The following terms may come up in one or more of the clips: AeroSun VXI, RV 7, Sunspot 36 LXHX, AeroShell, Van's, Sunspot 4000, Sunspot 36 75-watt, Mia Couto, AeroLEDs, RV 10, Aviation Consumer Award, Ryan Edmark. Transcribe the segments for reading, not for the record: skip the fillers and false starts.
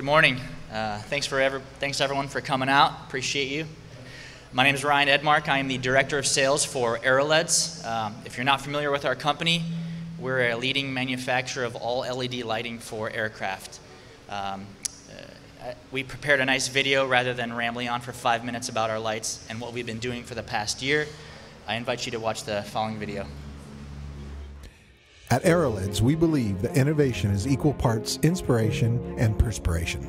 Good morning. Thanks everyone for coming out. Appreciate you. My name is Ryan Edmark. I am the Director of Sales for AeroLEDs. If you're not familiar with our company, we're a leading manufacturer of all LED lighting for aircraft. We prepared a nice video rather than rambling on for 5 minutes about our lights and what we've been doing for the past year. I invite you to watch the following video. At AeroLEDs, we believe that innovation is equal parts inspiration and perspiration.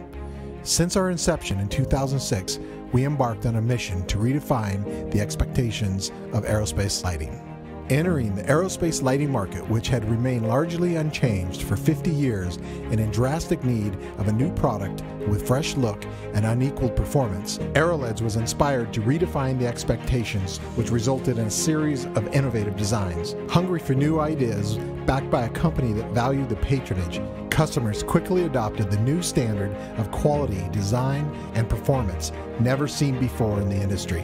Since our inception in 2006, we embarked on a mission to redefine the expectations of aerospace lighting. Entering the aerospace lighting market, which had remained largely unchanged for 50 years and in drastic need of a new product with fresh look and unequaled performance, AeroLEDs was inspired to redefine the expectations, which resulted in a series of innovative designs. Hungry for new ideas, backed by a company that valued the patronage, customers quickly adopted the new standard of quality, design, and performance never seen before in the industry.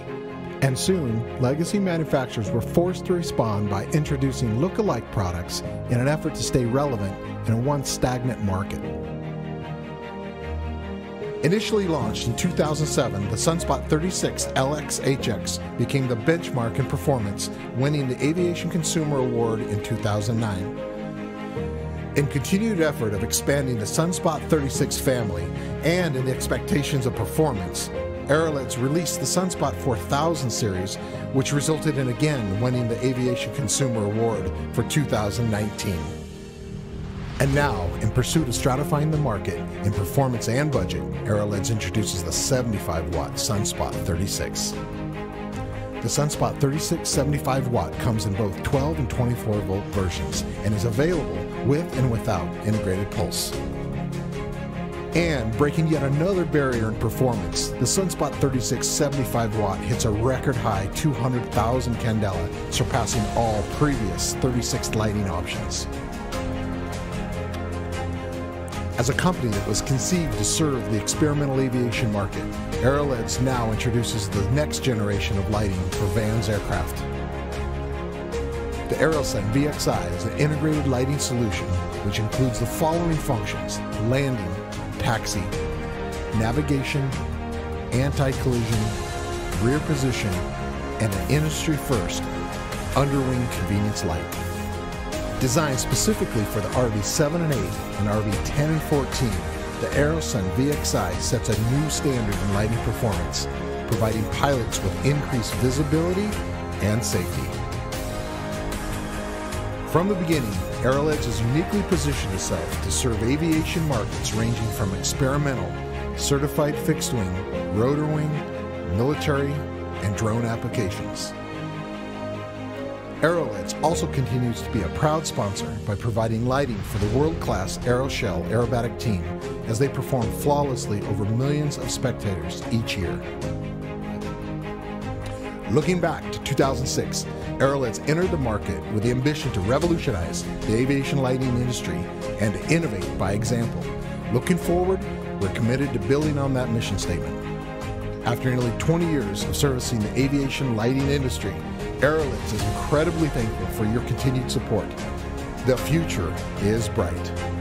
And soon, legacy manufacturers were forced to respond by introducing look-alike products in an effort to stay relevant in a once stagnant market. Initially launched in 2007, the Sunspot 36 LXHX became the benchmark in performance, winning the Aviation Consumer Award in 2009. In continued effort of expanding the Sunspot 36 family and in the expectations of performance, AeroLEDs released the Sunspot 4000 series, which resulted in again winning the Aviation Consumer Award for 2019. And now, in pursuit of stratifying the market in performance and budget, AeroLEDs introduces the 75-watt Sunspot 36. The Sunspot 36 75-watt comes in both 12 and 24-volt versions and is available with and without integrated pulse. And breaking yet another barrier in performance, the Sunspot 36 75-watt hits a record-high 200,000 candela, surpassing all previous 36 lighting options. As a company that was conceived to serve the experimental aviation market, AeroLEDs now introduces the next generation of lighting for Van's aircraft. The AeroSun VXI is an integrated lighting solution which includes the following functions: landing, taxi, navigation, anti-collision, rear position, and an industry-first underwing convenience light. Designed specifically for the RV 7 and 8 and RV 10 and 14, the AeroSun VXI sets a new standard in lighting performance, providing pilots with increased visibility and safety. From the beginning, AeroLEDs is uniquely positioned itself to serve aviation markets ranging from experimental, certified fixed wing, rotor wing, military, and drone applications. AeroLEDs also continues to be a proud sponsor by providing lighting for the world-class AeroShell aerobatic team as they perform flawlessly over millions of spectators each year. Looking back to 2006, AeroLEDs entered the market with the ambition to revolutionize the aviation lighting industry and to innovate by example. Looking forward, we're committed to building on that mission statement. After nearly 20 years of servicing the aviation lighting industry, AeroLEDs is incredibly thankful for your continued support. The future is bright.